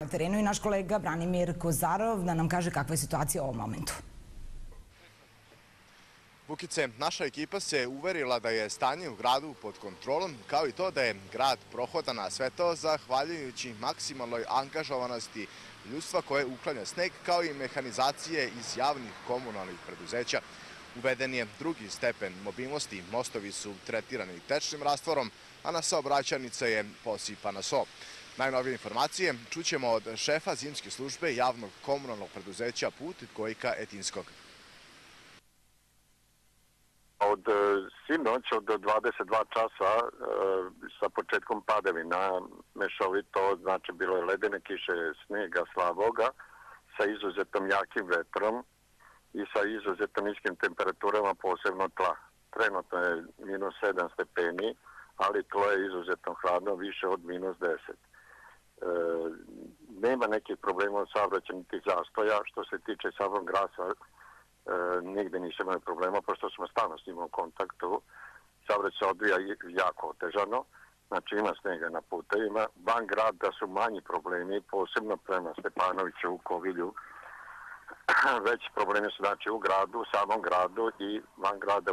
Na terenu je naš kolega Branimir Kozarov da nam kaže kakva je situacija u ovom momentu. Vukice, naša ekipa se uverila da je stanje u gradu pod kontrolom, kao i to da je grad prohodan, a sve to zahvaljujući maksimalnoj angažovanosti ljudstva koje uklanja sneg, kao i mehanizacije iz javnih komunalnih preduzeća. Uveden je drugi stepen mobilnosti, mostovi su tretirani tečnim rastvorom, a na saobraćajnice je posipana so. Najnovije informacije čućemo od šefa Zimske službe javnog komunalnog preduzeća Put, Dejana Etinskog. Od sinoć, od 22 časa, sa početkom padavina mešovito, znači bilo je ledene kiše, snijega, slavoga, sa izuzetno jakim vetrom i sa izuzetno niskim temperaturama, posebno tla. Trenutno je -7 stepeni, ali tlo je izuzetno hladno, više od -10. Nema nekih problema od saobraćajnih zastoja. Što se tiče samog grada, nigde nisam imao problema, pošto smo stalno s njima u kontaktu. Saobraćaj se odvija jako otežano, znači ima snega na putevima. Van grada su manji problemi, posebno prema Stepanoviću u Kovilju. Veći problemi su znači u gradu, samom gradu i van grada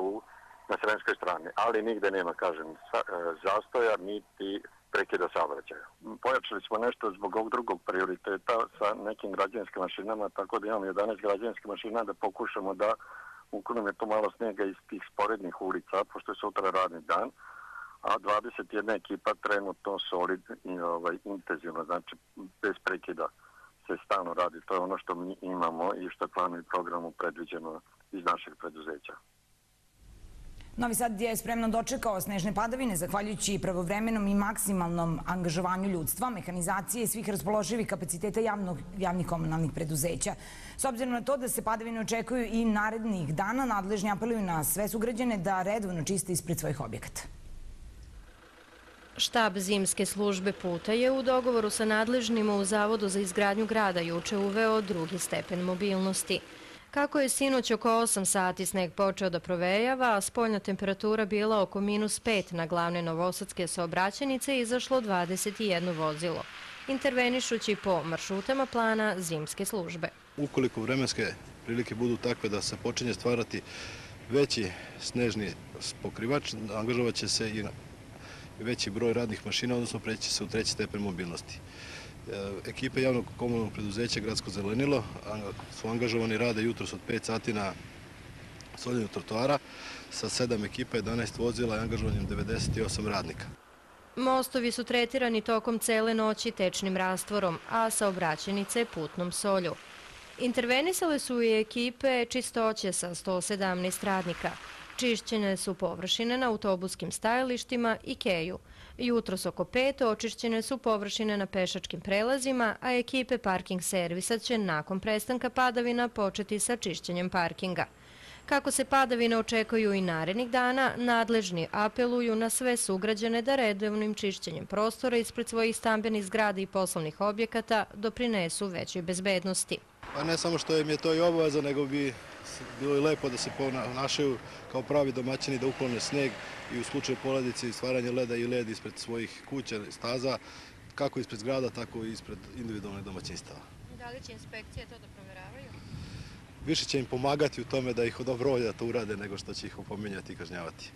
na sremskoj strani. Ali nigde nema, kažem, zastoja niti prekida saobraćaja. Pojačali smo nešto zbog ovog drugog prioriteta sa nekim građevinskim mašinama, tako da imamo 11 građevinskih mašina da pokušamo da uklonimo tu malo snijega iz tih sporednih ulica, pošto je sutra radni dan, a 21 ekipa trenutno solidno i intenzivno, znači bez prekida se stalno radi. To je ono što mi imamo i što je planu i programu predviđeno iz našeg preduzeća. Novi Sad je spremno dočekao snežne padavine, zahvaljujući pravovremenom i maksimalnom angažovanju ljudstva, mehanizacije i svih raspoloživih kapaciteta javnih komunalnih preduzeća. S obzirom na to da se padavine očekuju i narednih dana, nadležni apeluju na sve sugrađane da redovno čiste ispred svojih objekata. Štab Zimske službe Puta je u dogovoru sa nadležnima u Zavodu za izgradnju grada juče uveo drugi stepen mobilnosti. Kako je sinoć oko 8 sati sneg počeo da provejava, a spoljna temperatura bila oko -5, na glavne novosadske saobraćajnice izašlo 21 vozilo, intervenišući po maršrutama plana Zimske službe. Ukoliko vremenske prilike budu takve da se počinje stvarati veći snežni pokrivač, angažovat će se i veći broj radnih mašina, odnosno preći se u treći stepen mobilnosti. Ekipe javnog komunalnog preduzeća Gradsko zelenilo su angažovani, rade jutros od 5 sati na soljenju trotoara sa 7 ekipa, 11 vozila i angažovanjem 98 radnika. Mostovi su tretirani tokom cele noći tečnim rastvorom, a saobraćajnice putnom solju. Intervenisale su i ekipe čistoće sa 117 radnika. Čišćene su površine na autobuskim stajalištima i keju. Jutros oko 5 očišćene su površine na pešačkim prelazima, a ekipe parking servisa će nakon prestanka padavina početi sa čišćenjem parkinga. Kako se padavine očekuju i narednih dana, nadležni apeluju na sve sugrađane da redovnim čišćenjem prostora ispred svojih stambenih zgrada i poslovnih objekata doprinesu većoj bezbednosti. Pa ne samo što im je to i obaveza, nego bi bilo i lepo da se ponašaju kao pravi domaćini, da uklone sneg i u slučaju poledice stvaranje leda i led ispred svojih kuća, staza, kako ispred zgrada, tako i ispred individualnih domaćinstava. Da li će inspekcije to da proveravaju? Više će im pomagati u tome da ih odobrovolja da to urade, nego što će ih opominjati i kažnjavati.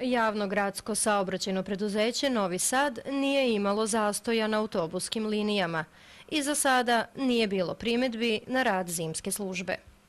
Javno gradsko saobraćajno preduzeće Novi Sad nije imalo zastoja na autobuskim linijama i za sada nije bilo primedbi na rad Zimske službe.